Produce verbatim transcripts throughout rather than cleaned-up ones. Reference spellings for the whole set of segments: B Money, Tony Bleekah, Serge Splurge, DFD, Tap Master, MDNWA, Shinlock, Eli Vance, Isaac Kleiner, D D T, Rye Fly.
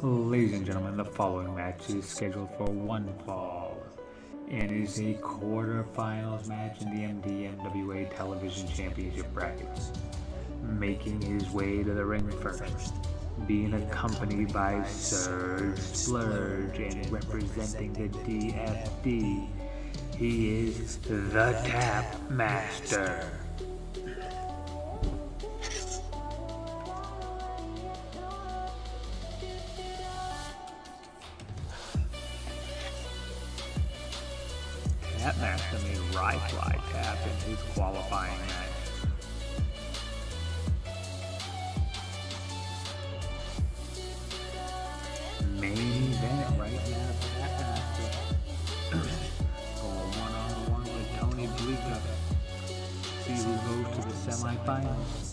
Ladies and gentlemen, the following match is scheduled for one fall and is the quarterfinals match in the M D N W A Television Championship brackets. Making his way to the ring first, being accompanied by Serge Splurge and representing the D F D, he is the Tap Master. Tap Master made Rye Fly tap in his qualifying match. Main event right now, Tap Master going one-on-one with Tony Bleekah. See who goes to the semifinals.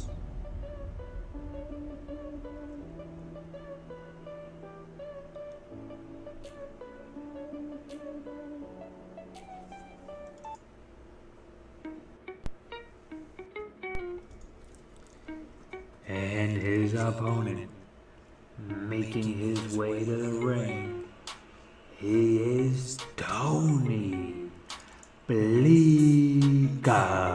And his opponent, making his way to the ring, he is Tony Bleekah.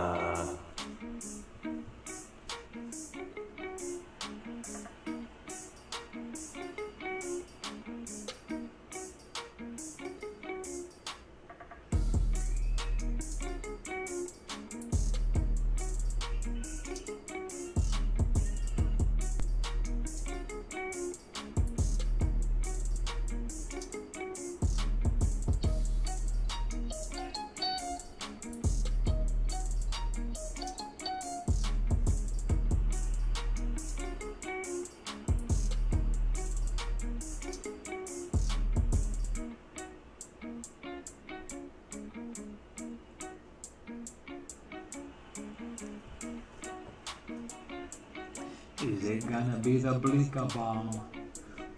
Is it gonna be the Bleekah bomb,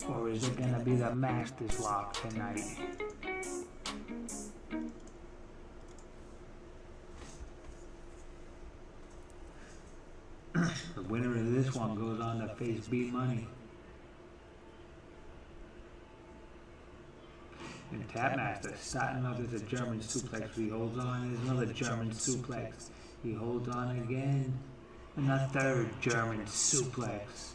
or is it gonna be the Master's lock tonight? The winner of this one goes on to face B Money. And Tap Master starting off with a German suplex. He holds on, there's another German suplex. He holds on again. And a third German suplex.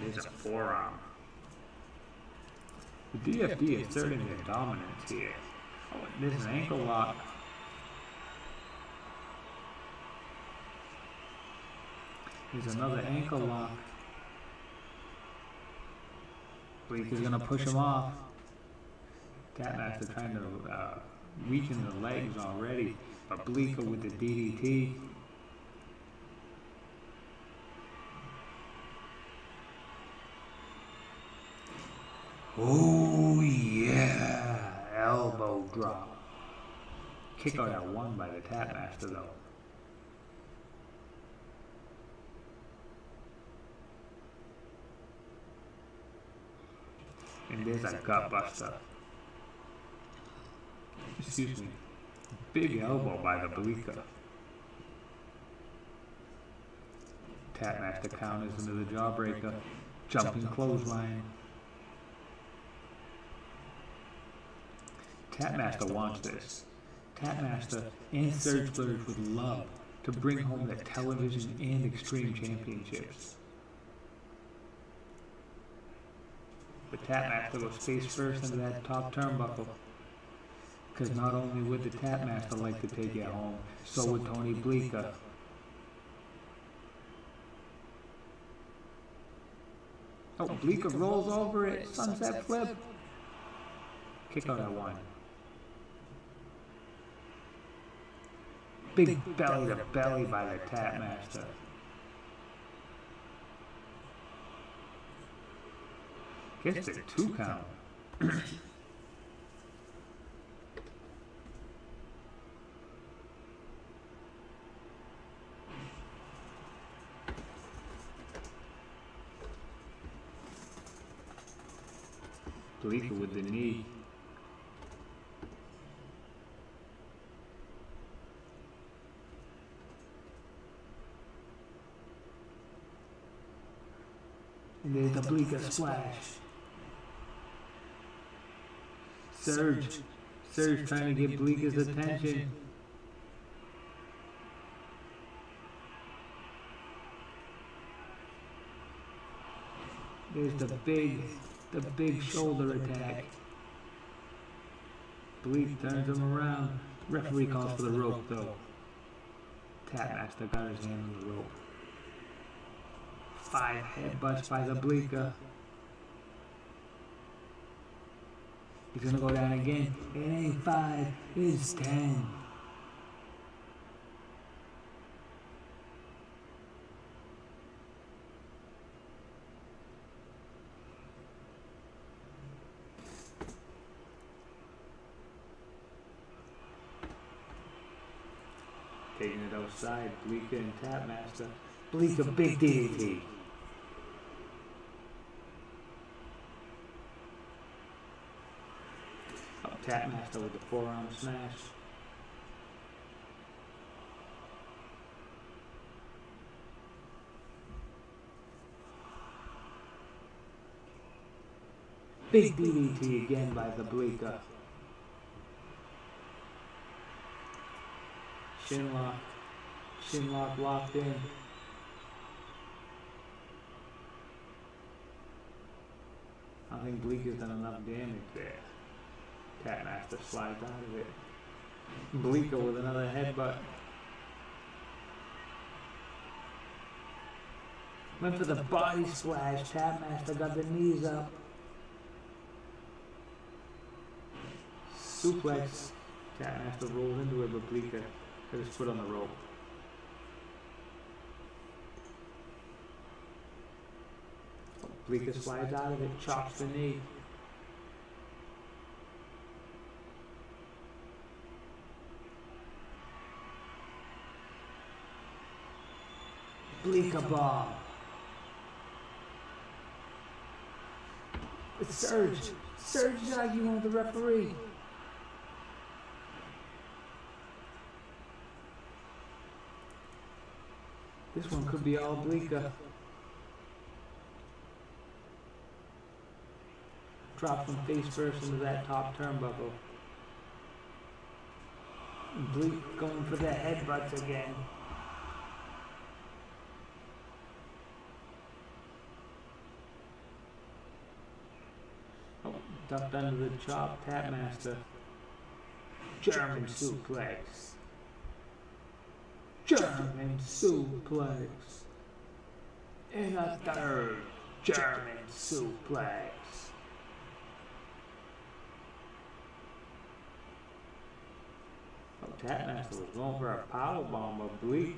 There's a forearm. The D F D asserting their dominance here. Oh, there's an ankle lock. There's another ankle lock. Bleekah is going to push him off. Tap Master trying to uh, weaken the legs already, but Bleekah with the D D T. Oh yeah, elbow drop. Kick out at one by the Tap Master though. And there's a gut buster. Excuse me. Big elbow by the Bleekah. Tap Master counters into the jawbreaker. Jumping clothesline. Tap Master wants this. Tap Master and Serge Splurge would love to bring home the television and extreme championships. But Tap Master goes face first into that top turnbuckle. Because not only would the Tap Master like to take it home, so would Tony Bleekah. Oh, Bleekah rolls over it. Sunset flip. Kick out at one. Big belly to belly by the Tap Master. Gets a two count. Bleekah with the knee. And there's the Bleekah splash. Serge. Serge trying to get Bleekah's attention. There's the big, the big shoulder attack. Bleekah turns him around. Referee calls for the rope though. Tap Master got his hand on the rope. Five headbutts by the Bleekah. He's gonna go down again. It ain't five, it's ten. Taking it outside, Bleekah and Tap Master. Bleekah big D D T. Tap Master with the forearm smash. Big D D T again by the Bleekah. Shinlock. Shinlock locked in. I think Bleekah's done enough damage there. Tap Master slides out of it. Bleekah with another headbutt. Went for the body splash. Tap Master got the knees up. Suplex. Tap Master rolls into it, but Bleekah put his foot on the rope. Bleekah slides out of it, chops the knee. Bleekah bomb. It's Serge. Serge is arguing with the referee. This one could be all Bleekah. Drop from face first into that top turnbuckle. Bleekah going for the headbutts again. Ducked under the chop, Tap Master. German suplex. German suplex. And a third German suplex. Oh, Tap Master was going for a powerbomb of Bleekah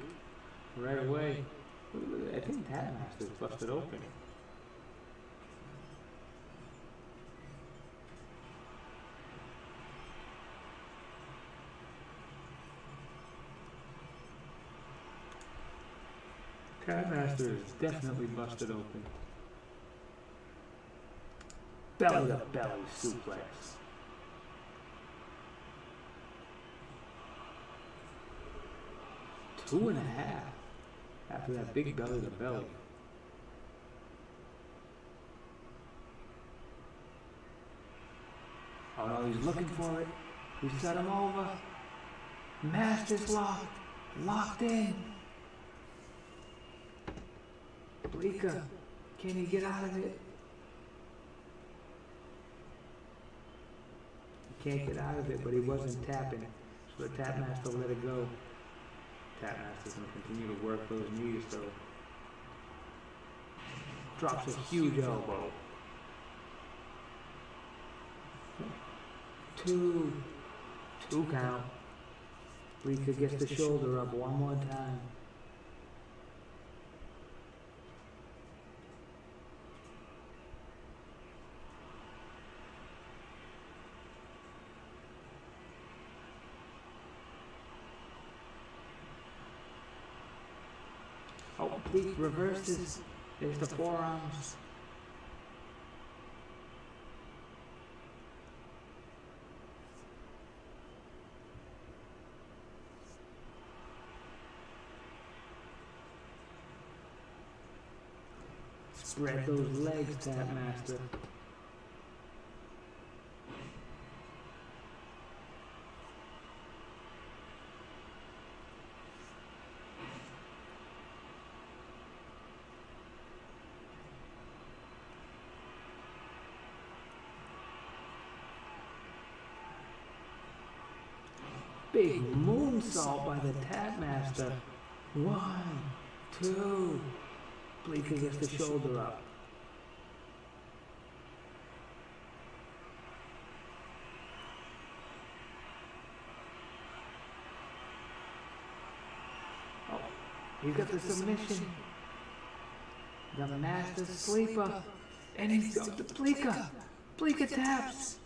right away. I think Tap Master's busted open. Tap Master is definitely busted open. Belly to belly suplex. Two and a half after that big belly to belly. Oh no, he's looking for it. He set him over. Master's locked. Locked in. Bleekah, can he get out of it? He can't get out of it, but he wasn't tapping. So the Tap Master let it go. Tap Master's going to continue to work those knees, though. Drops a huge elbow. Two. Two count. Bleekah gets the shoulder up one more time. Oh, Bleekah reverses. There's the forearms. Spread those legs, Tap Master. Big moonsault by the Tap Master. One, two. Bleekah gets the shoulder up. Oh, he's got the submission. The Master Sleeper. And he's got the Bleekah. Bleekah taps.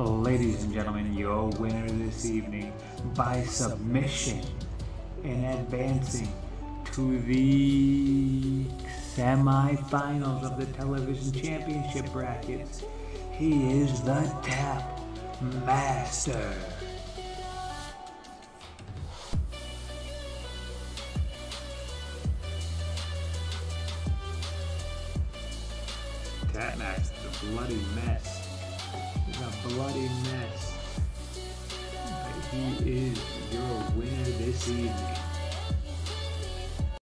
Ladies and gentlemen, your winner this evening by submission and advancing to the semi-finals of the television championship brackets, he is the Tap Master. Tap Master, the bloody mess. A bloody mess, but he is your winner this evening.